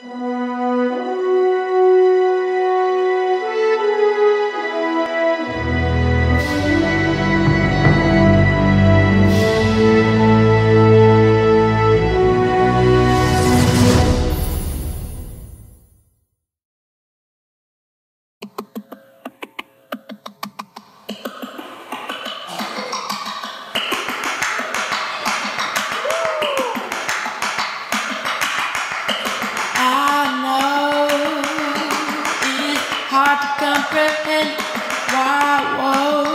Hard to comprehend. Wow, whoa.